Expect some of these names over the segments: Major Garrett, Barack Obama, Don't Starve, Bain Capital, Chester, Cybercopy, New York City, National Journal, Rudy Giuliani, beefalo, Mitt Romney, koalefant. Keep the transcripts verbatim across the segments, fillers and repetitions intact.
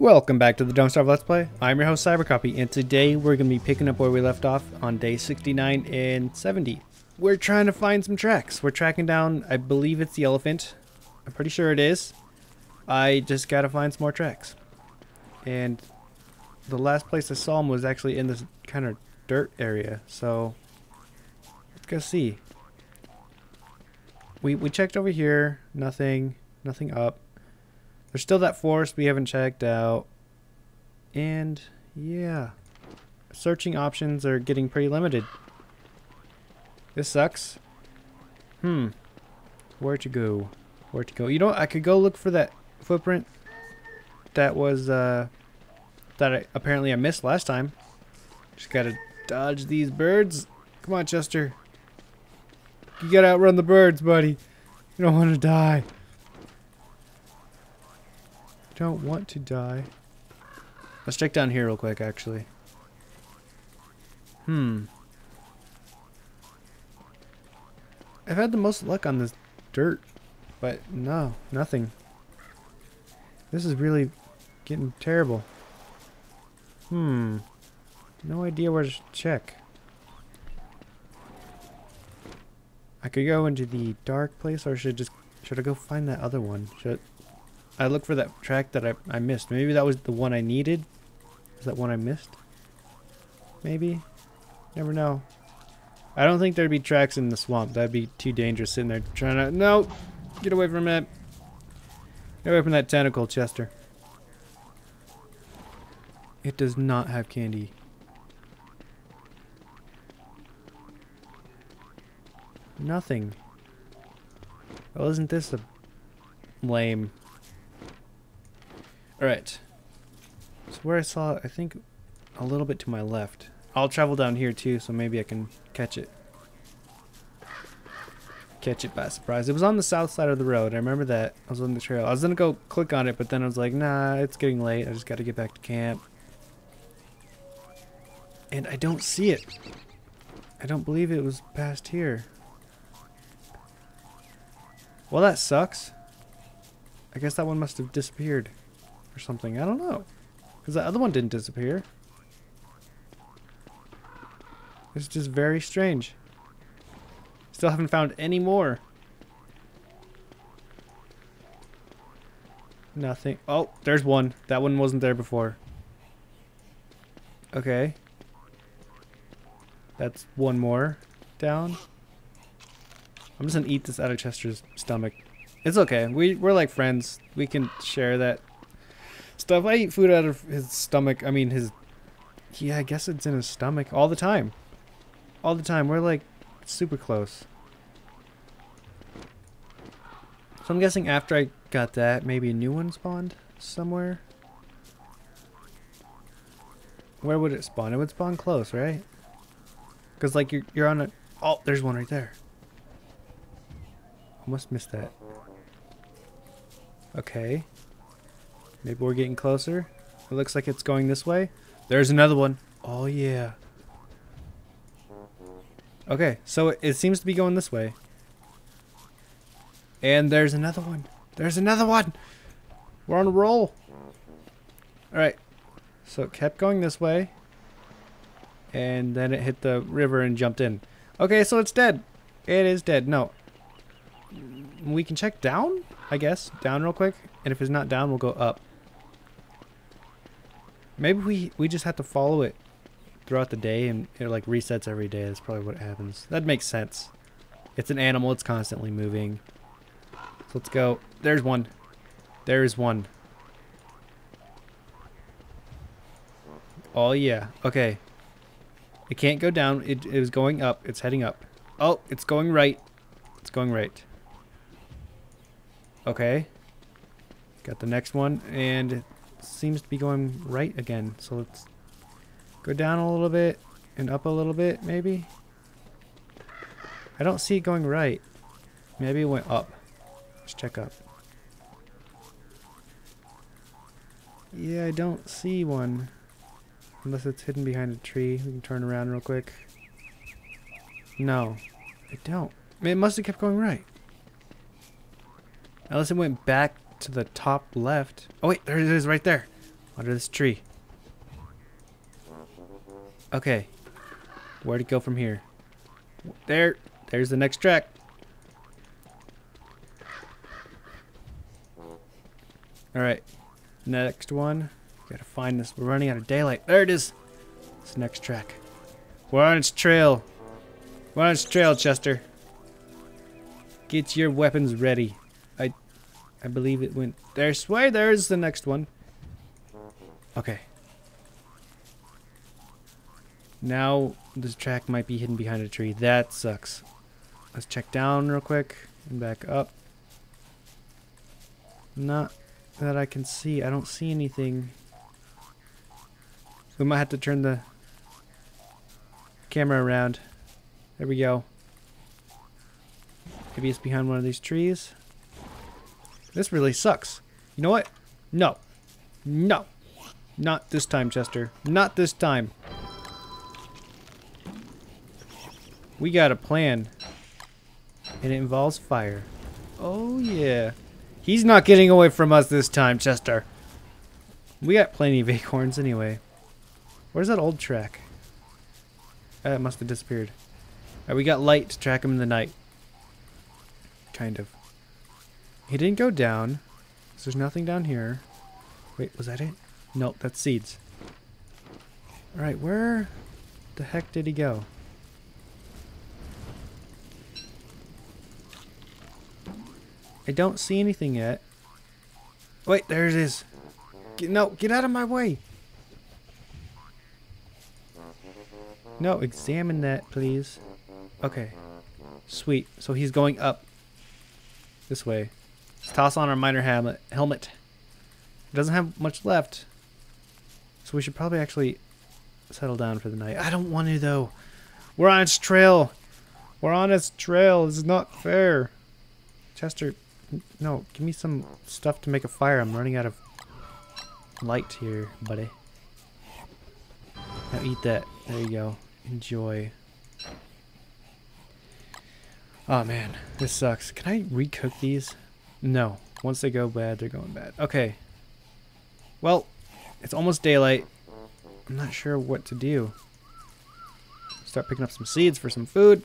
Welcome back to the Don't Starve Let's Play. I'm your host Cybercopy, and today we're going to be picking up where we left off on day sixty-nine and seventy. We're trying to find some tracks. We're tracking down, I believe it's the elephant. I'm pretty sure it is. I just gotta find some more tracks. And the last place I saw him was actually in this kind of dirt area, so let's go see. We, we checked over here. Nothing. Nothing up. There's still that forest we haven't checked out. And yeah. Searching options are getting pretty limited. This sucks. Hmm. Where to go? Where to go? You know what? I could go look for that footprint that was, uh, that I, apparently I missed last time. Just gotta dodge these birds. Come on, Chester. You gotta outrun the birds, buddy. You don't want to die. Don't want to die. Let's check down here real quick, actually. Hmm. I've had the most luck on this dirt, but no, nothing. This is really getting terrible. Hmm. No idea where to check. I could go into the dark place, or should just should I go find that other one? Should I look for that track that I, I missed? Maybe that was the one I needed. Is that one I missed? Maybe. Never know. I don't think there'd be tracks in the swamp. That'd be too dangerous sitting there trying to... No! Get away from that. Get away from that tentacle, Chester. It does not have candy. Nothing. Well, isn't this a lame? Alright. So where I saw it, I think a little bit to my left. I'll travel down here too, so maybe I can catch it. Catch it by surprise. It was on the south side of the road. I remember that. I was on the trail. I was gonna go click on it, but then I was like, nah, it's getting late. I just gotta get back to camp. And I don't see it. I don't believe it was past here. Well, that sucks. I guess that one must have disappeared or something. I don't know. Because the other one didn't disappear. It's just very strange. Still haven't found any more. Nothing. Oh, there's one. That one wasn't there before. Okay. That's one more down. I'm just gonna eat this out of Chester's stomach. It's okay. We, we're like friends. We can share that stuff. I eat food out of his stomach. I mean, his... Yeah, I guess it's in his stomach all the time. All the time. We're like super close. So I'm guessing after I got that, maybe a new one spawned somewhere. Where would it spawn? It would spawn close, right? Because like you're, you're on a... Oh, there's one right there. Almost missed that. Okay. Maybe we're getting closer. It looks like it's going this way. There's another one. Oh, yeah. Okay, so it seems to be going this way. And there's another one. There's another one. We're on a roll. Alright. So it kept going this way. And then it hit the river and jumped in. Okay, so it's dead. It is dead. No. We can check down, I guess. Down real quick. And if it's not down, we'll go up. Maybe we, we just have to follow it throughout the day and it like resets every day. That's probably what happens. That makes sense. It's an animal. It's constantly moving. So let's go. There's one. There is one. Oh, yeah. Okay. It can't go down. It, it was going up. It's heading up. Oh, it's going right. It's going right. Okay. Got the next one, and it seems to be going right again. So let's go down a little bit and up a little bit, maybe. I don't see it going right. Maybe it went up. Let's check up. Yeah, I don't see one. Unless it's hidden behind a tree. We can turn around real quick. No, I don't. It must have kept going right. Unless it went back to the top left. Oh wait, there it is right there. Under this tree. Okay. Where'd it go from here? There. There's the next track. Alright. Next one. Gotta find this. We're running out of daylight. There it is. It's the next track. We're on its trail. We're on its trail, Chester. Get your weapons ready. I I believe it went... There's... Wait, there's the next one. Okay. Now, this track might be hidden behind a tree. That sucks. Let's check down real quick and back up. Not that I can see. I don't see anything. We might have to turn the camera around. There we go. Maybe it's behind one of these trees. This really sucks. You know what? No. No. Not this time, Chester. Not this time. We got a plan, and it involves fire. Oh yeah, he's not getting away from us this time, Chester. We got plenty of acorns anyway. Where's that old track? Uh, it must have disappeared. All right, we got light to track him in the night. Kind of. He didn't go down, so there's nothing down here. Wait, was that it? Nope, that's seeds. All right, where the heck did he go? I don't see anything yet. Wait, there it is. Get, no, get out of my way. No, examine that, please. Okay. Sweet. So he's going up this way. Let's toss on our miner helmet. helmet. It doesn't have much left. So we should probably actually settle down for the night. I don't want to, though. We're on its trail. We're on its trail. This is not fair. Chester... No, give me some stuff to make a fire. I'm running out of light here, buddy. Now eat that. There you go. Enjoy. Oh man, this sucks. Can I recook these? No. Once they go bad, they're going bad. Okay. Well, it's almost daylight. I'm not sure what to do. Start picking up some seeds for some food.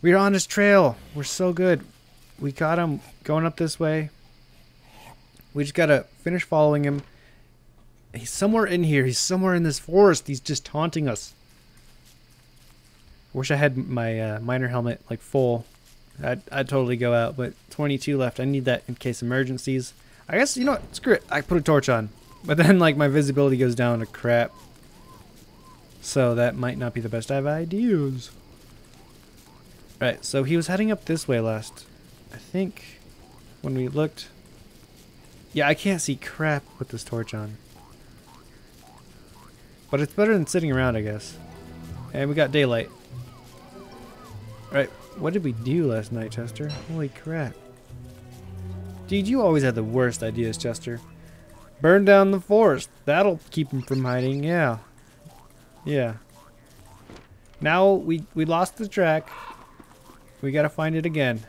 We're on his trail. We're so good. We got him going up this way. We just gotta finish following him. He's somewhere in here. He's somewhere in this forest. He's just taunting us. I wish I had my uh, miner helmet like full. I'd, I'd totally go out, but twenty-two left. I need that in case emergencies. I guess, you know what? Screw it. I put a torch on. But then like my visibility goes down to crap. So that might not be the best. I have ideas. Right, so he was heading up this way last, I think, when we looked. Yeah, I can't see crap with this torch on. But it's better than sitting around, I guess. And we got daylight. Right, what did we do last night, Chester? Holy crap. Dude, you always had the worst ideas, Chester. Burn down the forest. That'll keep him from hiding, yeah. Yeah. Now we, we lost the track. We gotta find it again.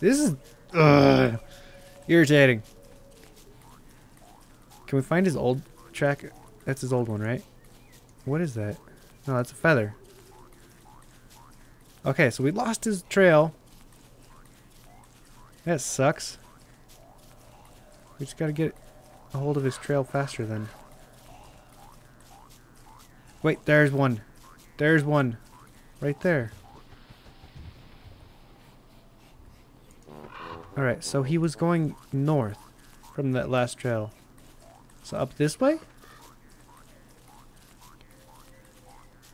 This is uh, irritating. Can we find his old track? That's his old one, right? What is that? No, that's a feather. Okay, so we lost his trail. That sucks. We just gotta get a hold of his trail faster then. Wait, there's one. There's one. Right there. Alright, so he was going north from that last trail. So up this way?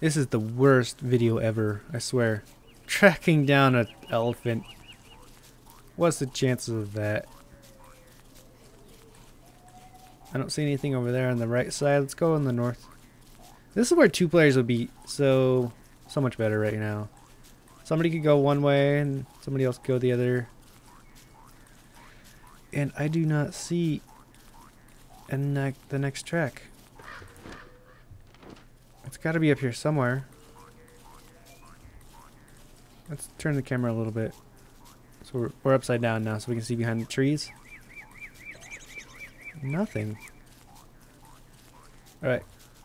This is the worst video ever, I swear. Tracking down an elephant. What's the chances of that? I don't see anything over there on the right side. Let's go on the north. This is where two players would be so, so much better right now. Somebody could go one way and somebody else could go the other. And I do not see a ne the next track. It's got to be up here somewhere. Let's turn the camera a little bit. So we're, we're upside down now so we can see behind the trees. Nothing. Alright.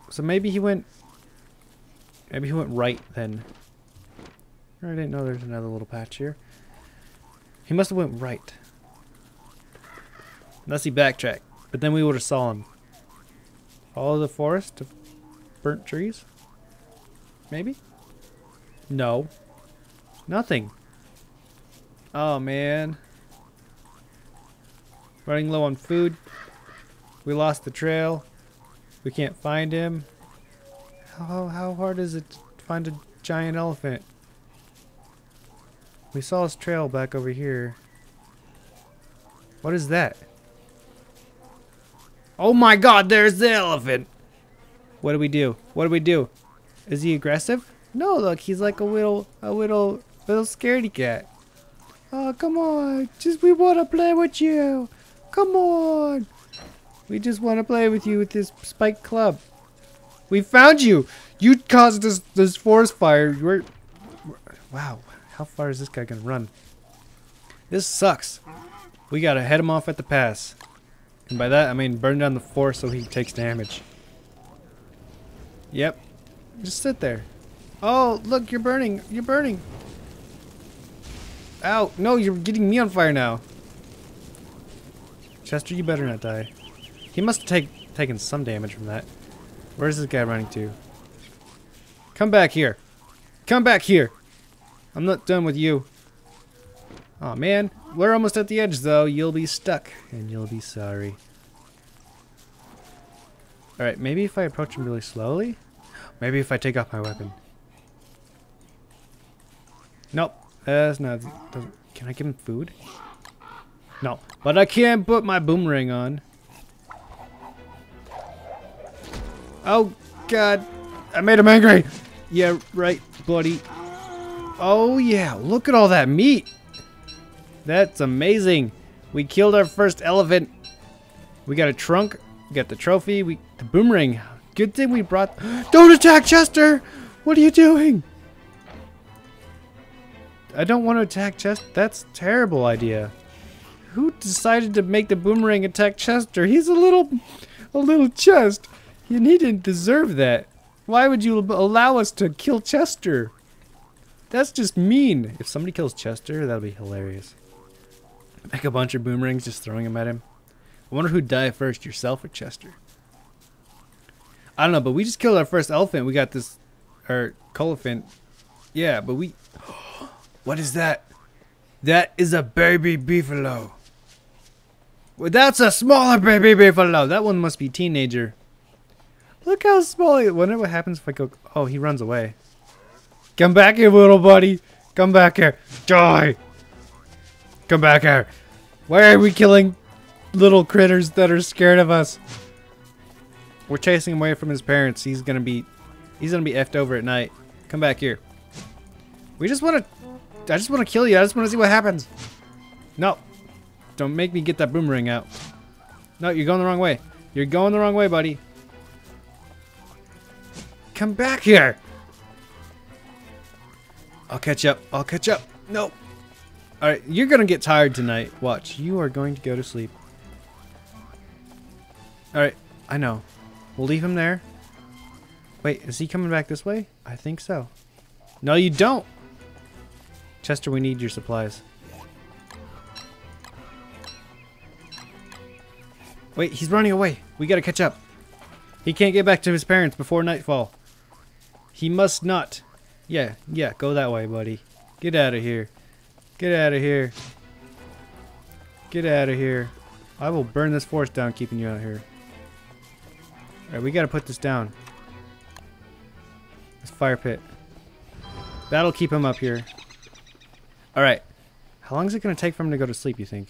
So maybe he went... Maybe he went right then. I didn't know there's another little patch here. He must have went right. Unless he backtracked. But then we would have saw him. Follow the forest of burnt trees? Maybe? No. Nothing. Oh man. Running low on food. We lost the trail. We can't find him. How, how hard is it to find a giant elephant? We saw his trail back over here. What is that? Oh my god, there's the elephant! What do we do? What do we do? Is he aggressive? No, look, he's like a little, a little, little scaredy cat. Oh, come on. Just, we want to play with you. Come on. We just want to play with you with this spike club. We found you. You caused this, this forest fire. You were, wow. How far is this guy gonna run? This sucks. We gotta head him off at the pass. And by that, I mean burn down the forest so he takes damage. Yep. Just sit there. Oh, look, you're burning. You're burning. Ow. No, you're getting me on fire now. Chester, you better not die. He must have take, taken some damage from that. Where's this guy running to? Come back here. Come back here. I'm not done with you. Aw, man. We're almost at the edge, though. You'll be stuck. And you'll be sorry. Alright, maybe if I approach him really slowly? Maybe if I take off my weapon. Nope. That's not... Doesn't, can I give him food? No. But I can't put my boomerang on. Oh, God. I made him angry. Yeah, right, buddy. Oh yeah, look at all that meat. That's amazing. We killed our first elephant. We got a trunk, we got the trophy, we the boomerang. Good thing we brought... Don't attack Chester! What are you doing? I don't want to attack Chester. That's a terrible idea. Who decided to make the boomerang attack Chester? He's a little... a little chest. And he didn't deserve that. Why would you allow us to kill Chester? That's just mean. If somebody kills Chester, that'll be hilarious. Make a bunch of boomerangs, just throwing them at him. I wonder who'd die first, yourself or Chester? I don't know, but we just killed our first elephant. We got this, or koalefant. Yeah, but we... What is that? That is a baby beefalo. Well, that's a smaller baby beefalo. That one must be teenager. Look how small he... I wonder what happens if I go... Oh, he runs away. Come back here, little buddy. Come back here. Die. Come back here. Why are we killing little critters that are scared of us? We're chasing him away from his parents. He's gonna be, he's gonna be effed over at night. Come back here. We just wanna, I just wanna kill you. I just wanna see what happens. No. Don't make me get that boomerang out. No, you're going the wrong way. You're going the wrong way, buddy. Come back here. I'll catch up. I'll catch up. No. Alright, you're going to get tired tonight. Watch. You are going to go to sleep. Alright, I know. We'll leave him there. Wait, is he coming back this way? I think so. No, you don't. Chester, we need your supplies. Wait, he's running away. We got to catch up. He can't get back to his parents before nightfall. He must not. Yeah, yeah, go that way, buddy. Get out of here. Get out of here. Get out of here. I will burn this forest down keeping you out here. Alright, we gotta put this down. This fire pit. That'll keep him up here. Alright. How long is it gonna take for him to go to sleep, you think?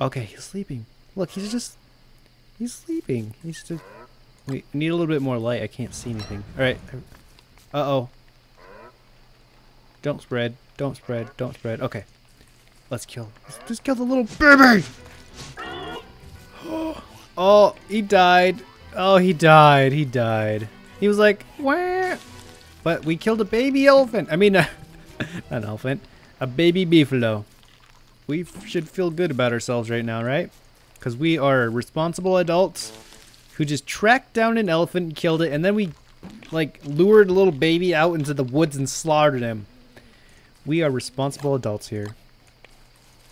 Okay, he's sleeping. Look, he's just... He's sleeping. He's just... We need a little bit more light. I can't see anything. Alright. Uh-oh. Don't spread. Don't spread. Don't spread. Okay. Let's kill. Let's just kill the little baby! Oh, he died. Oh, he died. He died. He was like, wah! But we killed a baby elephant. I mean, a, not an elephant. A baby beefalo. We should feel good about ourselves right now, right? Because we are responsible adults. who just tracked down an elephant and killed it, and then we, like, lured a little baby out into the woods and slaughtered him. We are responsible adults here.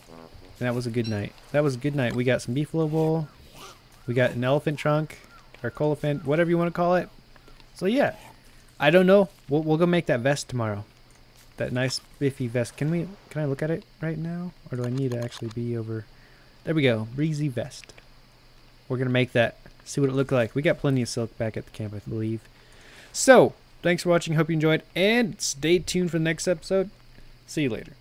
And that was a good night. That was a good night. We got some beefalo bowl. We got an elephant trunk, or koalefant, whatever you want to call it. So yeah, I don't know. We'll, we'll go make that vest tomorrow. That nice spiffy vest. Can we? Can I look at it right now, or do I need to actually be over? There we go. Breezy vest. We're gonna make that. See what it looked like. We got plenty of silk back at the camp, I believe. So thanks for watching. Hope you enjoyed, and stay tuned for the next episode. See you later.